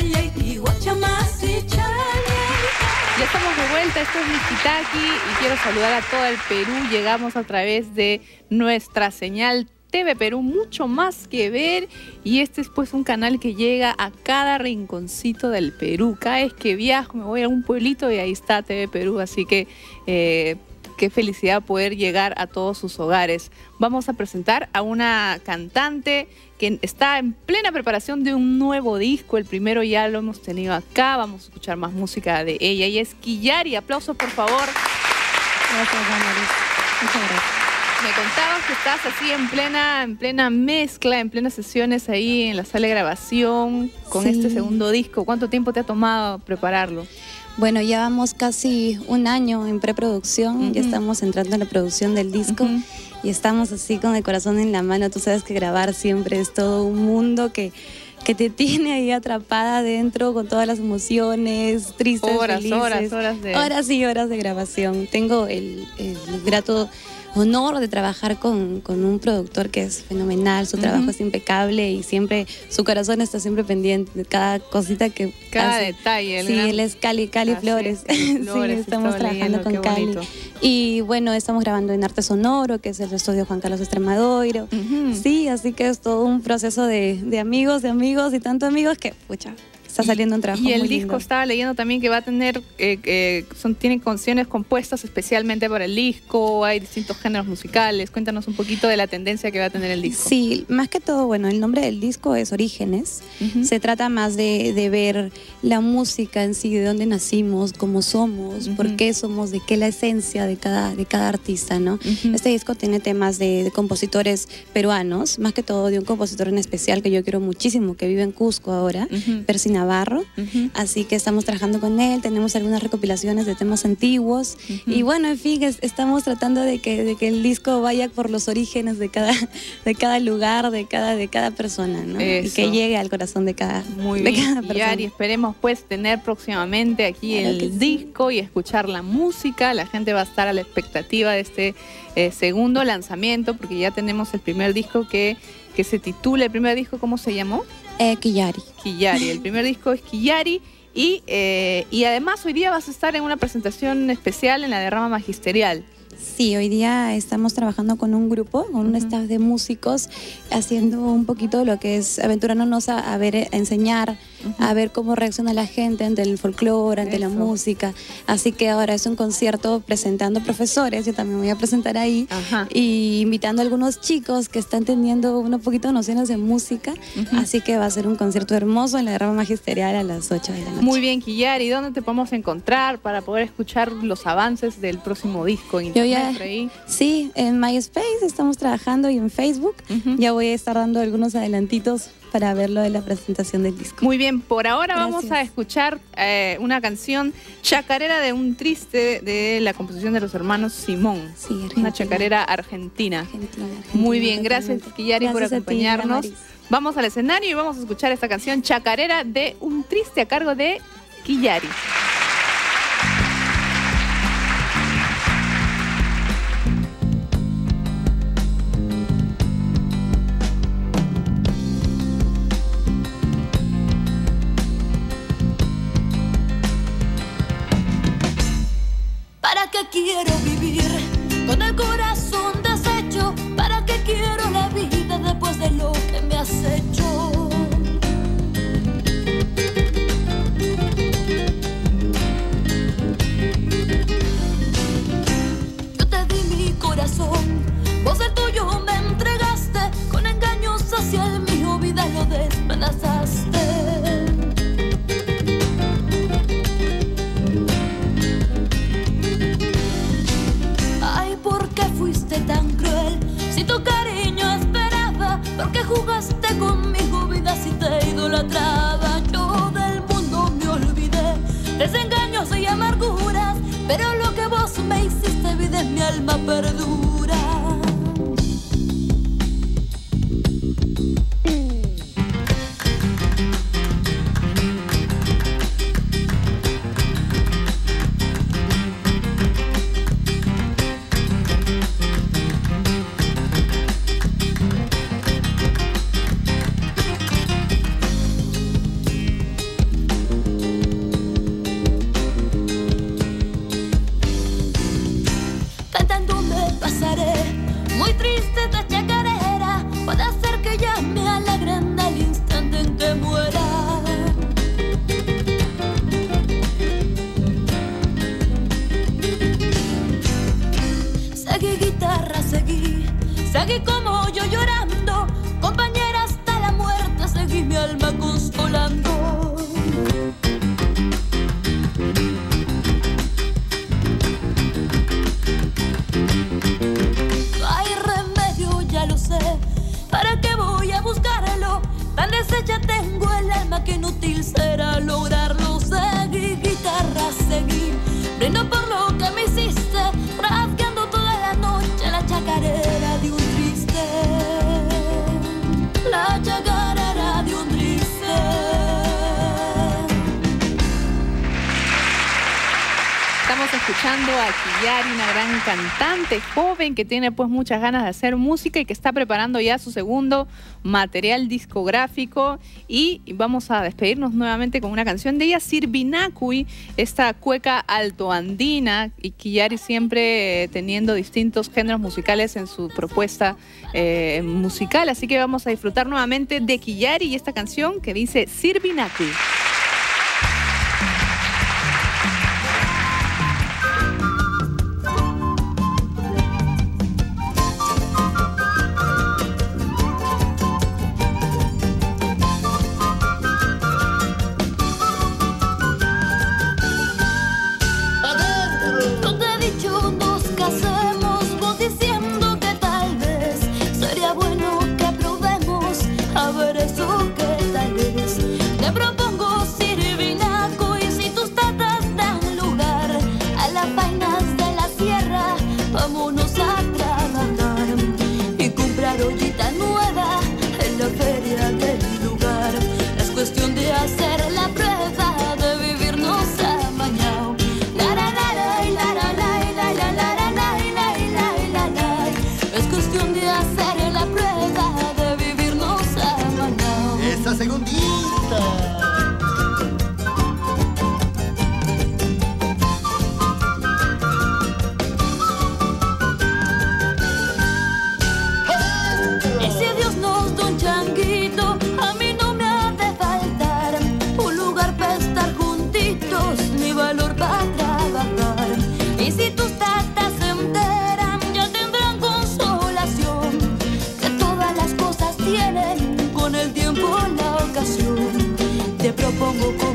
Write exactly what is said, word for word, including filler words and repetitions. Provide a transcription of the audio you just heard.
Ya estamos de vuelta, esto es Miski Takiy y quiero saludar a todo el Perú. Llegamos a través de nuestra señal T V Perú, mucho más que ver, y este es pues un canal que llega a cada rinconcito del Perú. Cada vez que viajo me voy a un pueblito y ahí está T V Perú, así que eh, qué felicidad poder llegar a todos sus hogares. Vamos a presentar a una cantante que está en plena preparación de un nuevo disco. El primero ya lo hemos tenido acá, vamos a escuchar más música de ella, y es Killary. Aplausos, por favor. Gracias, Juan Carlos. Muchas gracias. Me contabas que estás así en plena, en plena mezcla, en plenas sesiones ahí en la sala de grabación con sí. este segundo disco. ¿Cuánto tiempo te ha tomado prepararlo? Bueno, llevamos casi un año en preproducción, uh-huh. ya estamos entrando en la producción del disco uh-huh. y estamos así con el corazón en la mano. Tú sabes que grabar siempre es todo un mundo que, que te tiene ahí atrapada adentro con todas las emociones, tristes, horas, felices. Horas, horas de... horas y horas de grabación. Tengo el, el grato honor de trabajar con, con un productor que es fenomenal, su trabajo uh-huh. es impecable y siempre, su corazón está siempre pendiente de cada cosita que cada hace. detalle. Sí, gran... él es Cali, Cali ah, Flores. Sí, Flores sí, estamos trabajando con Cali. Y bueno, estamos grabando en Arte Sonoro, que es el estudio Juan Carlos Extremadura. Uh-huh. Sí, así que es todo un proceso de, de amigos, de amigos y tanto amigos que, pucha, está saliendo un trabajo. Y el muy disco lindo. Estaba leyendo también que va a tener, eh, eh, son, tiene canciones compuestas especialmente para el disco, hay distintos géneros musicales. Cuéntanos un poquito de la tendencia que va a tener el disco. Sí, más que todo, bueno, el nombre del disco es Orígenes. Uh-huh. Se trata más de, de ver la música en sí, de dónde nacimos, cómo somos, uh-huh. por qué somos, de qué la esencia de cada, de cada artista, ¿no? Uh-huh. Este disco tiene temas de, de compositores peruanos, más que todo de un compositor en especial que yo quiero muchísimo, que vive en Cusco ahora, uh-huh. Percy Navarro, uh-huh. así que estamos trabajando con él, tenemos algunas recopilaciones de temas antiguos, uh-huh. y bueno, en fin, es, estamos tratando de que, de que el disco vaya por los orígenes de cada, de cada lugar, de cada, de cada persona, ¿no? Eso. Y que llegue al corazón de cada, Muy de bien. cada persona. Y esperemos pues tener próximamente aquí claro el sí. disco y escuchar la música. La gente va a estar a la expectativa de este eh, segundo lanzamiento, porque ya tenemos el primer disco que, que se titula, el primer disco, ¿cómo se llamó? Eh, Killary. Killary, el primer disco es Killary y, eh, y además hoy día vas a estar en una presentación especial en la Derrama Magisterial. Sí, hoy día estamos trabajando con un grupo, con un uh-huh. staff de músicos, haciendo un poquito lo que es aventurándonos a, a ver, a enseñar, uh-huh. a ver cómo reacciona la gente ante el folclore, ante Eso. la música. Así que ahora es un concierto presentando profesores, yo también voy a presentar ahí, Ajá. y invitando a algunos chicos que están teniendo unos poquitos nociones de música. Uh-huh. Así que va a ser un concierto hermoso en la Derrama Magisterial a las ocho de la noche. Muy bien, Killary, ¿y dónde te podemos encontrar para poder escuchar los avances del próximo disco? Yo Ya, sí, en MySpace estamos trabajando y en Facebook. Uh-huh. Ya voy a estar dando algunos adelantitos para ver lo de la presentación del disco. Muy bien, por ahora Gracias. vamos a escuchar eh, una canción, Chacarera de un Triste, de la composición de los hermanos Simón. Sí, Argentina. Una chacarera argentina. Argentina, Argentina Muy bien, gracias Killary por acompañarnos. Ti, vamos al escenario y vamos a escuchar esta canción, Chacarera de un Triste, a cargo de Killary. Quiero vivir con el corazón deshecho, ¿para qué quiero la vida después de lo que me has hecho? Yo te di mi corazón, vos el tuyo me entregaste, con engaños hacia el mío, vida lo despedazaste. Tan cruel, si tu cariño esperaba, porque jugaste conmigo, vida, si te idolatraba. Yo del mundo me olvidé, desengaños y amarguras, pero lo que vos me hiciste, vida, en mi alma perdura. alma consolando. No hay remedio, ya lo sé, ¿para qué voy a buscarlo? Tan deshecha tengo el alma que inútil será lograrlo. Seguir, guitarra, seguir, brindo por lo que me hiciste, rasgando toda la noche la chacarera de un triste. La chacarera de un triste. Estamos escuchando a Killary, una gran cantante joven que tiene pues muchas ganas de hacer música y que está preparando ya su segundo material discográfico, y vamos a despedirnos nuevamente con una canción de ella, Sirvinacuy, esta cueca altoandina, y Killary siempre eh, teniendo distintos géneros musicales en su propuesta eh, musical, así que vamos a disfrutar nuevamente de Killary y esta canción que dice Sirvinacuy. Pongo